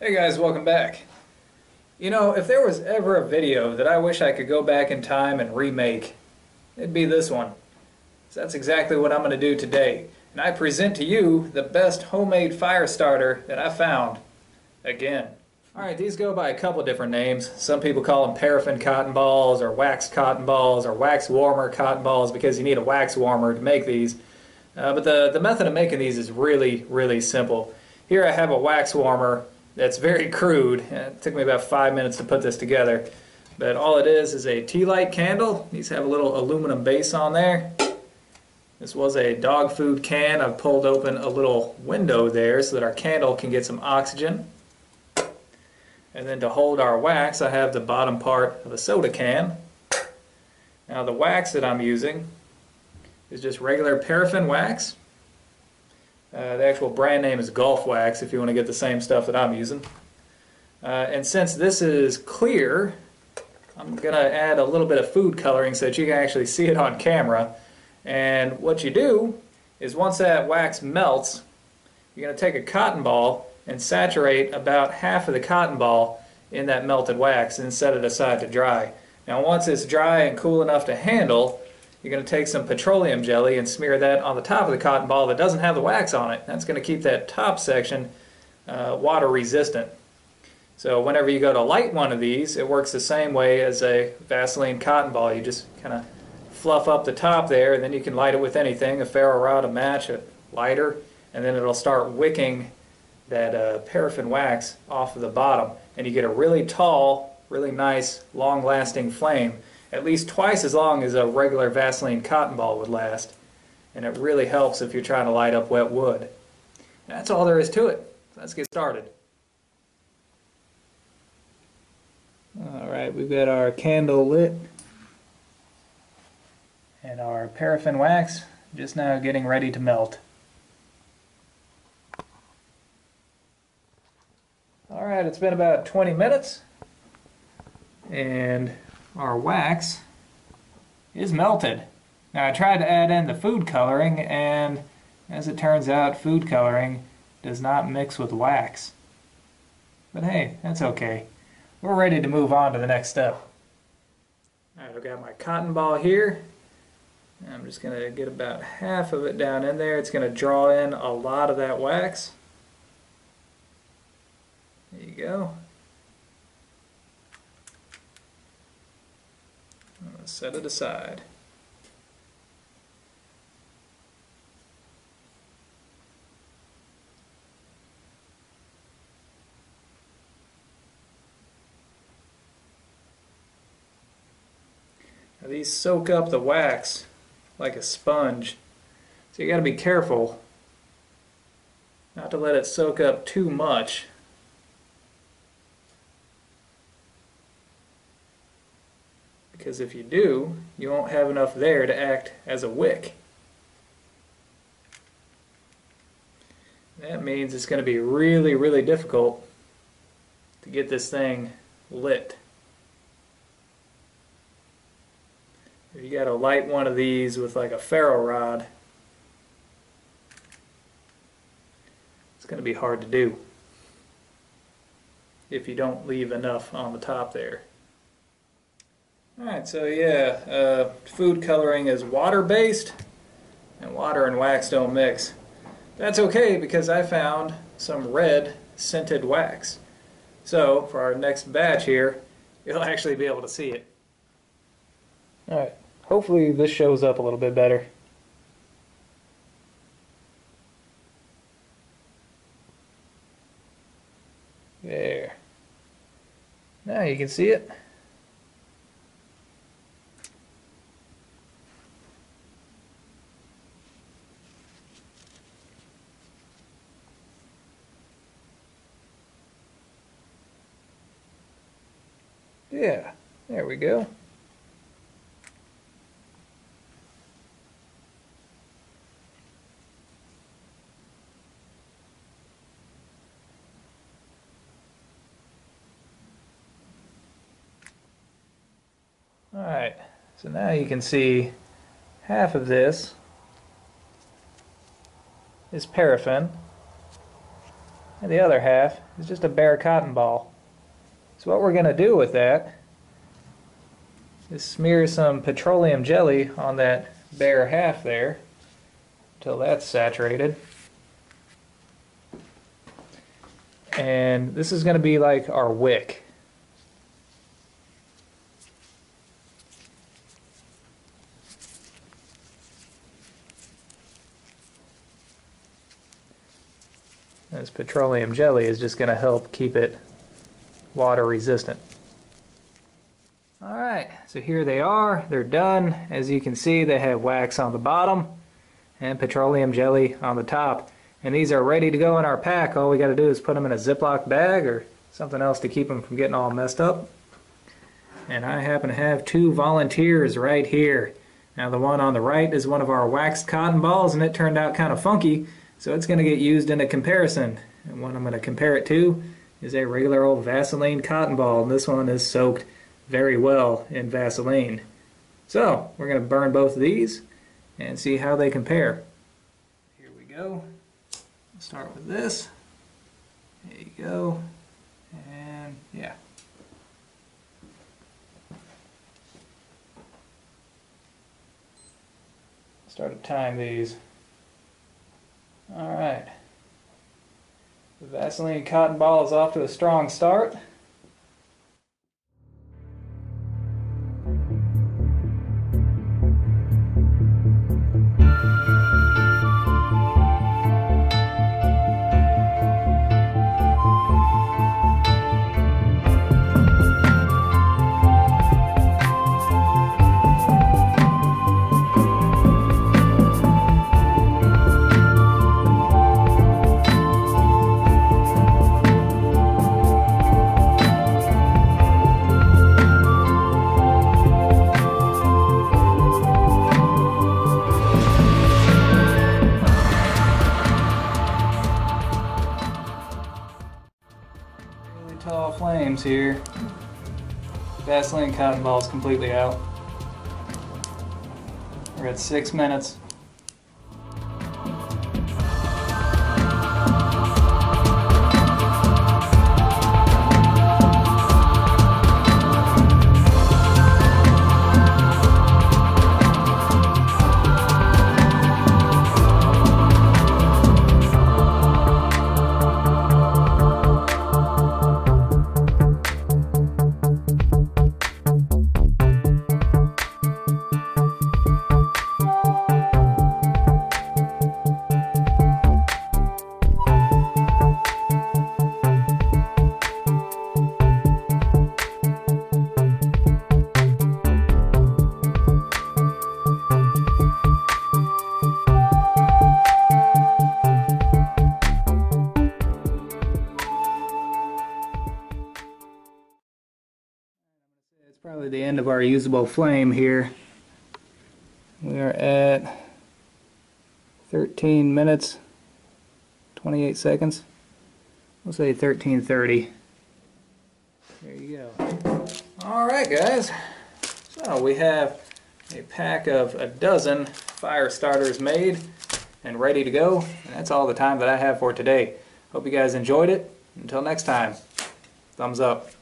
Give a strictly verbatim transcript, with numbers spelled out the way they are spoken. Hey guys, welcome back. You know, if there was ever a video that I wish I could go back in time and remake, it'd be this one. So that's exactly what I'm going to do today. And I present to you the best homemade fire starter that I found, again. Alright, these go by a couple different names. Some people call them paraffin cotton balls, or wax cotton balls, or wax warmer cotton balls, because you need a wax warmer to make these. Uh, but the, the method of making these is really, really simple. Here I have a wax warmer. That's very crude. It took me about five minutes to put this together. But all it is is a tea light candle. These have a little aluminum base on there. This was a dog food can. I've pulled open a little window there so that our candle can get some oxygen. And then to hold our wax, I have the bottom part of a soda can. Now the wax that I'm using is just regular paraffin wax. Uh, the actual brand name is Gulf Wax if you want to get the same stuff that I'm using. Uh, and since this is clear, I'm going to add a little bit of food coloring so that you can actually see it on camera. And what you do is once that wax melts, you're going to take a cotton ball and saturate about half of the cotton ball in that melted wax and set it aside to dry. Now once it's dry and cool enough to handle, you're going to take some petroleum jelly and smear that on the top of the cotton ball that doesn't have the wax on it. That's going to keep that top section uh, water resistant. So whenever you go to light one of these, it works the same way as a Vaseline cotton ball. You just kind of fluff up the top there, and then you can light it with anything, a ferro rod, a match, a lighter, and then it'll start wicking that uh, paraffin wax off of the bottom. And you get a really tall, really nice, long-lasting flame. At least twice as long as a regular Vaseline cotton ball would last, and it really helps if you're trying to light up wet wood. And that's all there is to it. Let's get started. Alright, we've got our candle lit and our paraffin wax just now getting ready to melt. Alright, it's been about twenty minutes and our wax is melted. Now I tried to add in the food coloring, and as it turns out, food coloring does not mix with wax. But hey, that's okay. We're ready to move on to the next step. Alright, I've got my cotton ball here. I'm just going to get about half of it down in there. It's going to draw in a lot of that wax. There you go. I'm going to set it aside. Now these soak up the wax like a sponge, so you got to be careful not to let it soak up too much. Because if you do, you won't have enough there to act as a wick. That means it's going to be really, really difficult to get this thing lit. If you got to light one of these with like a ferro rod, it's going to be hard to do if you don't leave enough on the top there. Alright, so yeah, uh, food coloring is water-based, and water and wax don't mix. That's okay, because I found some red scented wax. So, for our next batch here, you'll actually be able to see it. Alright, hopefully this shows up a little bit better. There. Now you can see it. Yeah, there we go. Alright, so now you can see half of this is paraffin and the other half is just a bare cotton ball. So what we're going to do with that is smear some petroleum jelly on that bare half there until that's saturated. And this is going to be like our wick. This petroleum jelly is just going to help keep it water resistant. Alright, so here they are. They're done. As you can see, they have wax on the bottom and petroleum jelly on the top. And these are ready to go in our pack. All we got to do is put them in a Ziploc bag or something else to keep them from getting all messed up. And I happen to have two volunteers right here. Now the one on the right is one of our waxed cotton balls, and it turned out kind of funky, so it's going to get used in a comparison. And what I'm going to compare it to is a regular old Vaseline cotton ball, and this one is soaked very well in Vaseline. So we're going to burn both of these and see how they compare. Here we go. Start with this. There you go. And yeah. Start to time these. Alright. The Vaseline cotton ball is off to a strong start. Tall flames here. Vaseline cotton ball is completely out. We're at six minutes. Probably the end of our usable flame here. We are at thirteen minutes twenty-eight seconds. We'll say thirteen thirty. There you go. Alright guys, so we have a pack of a dozen fire starters made and ready to go, and that's all the time that I have for today. Hope you guys enjoyed it. Until next time, thumbs up.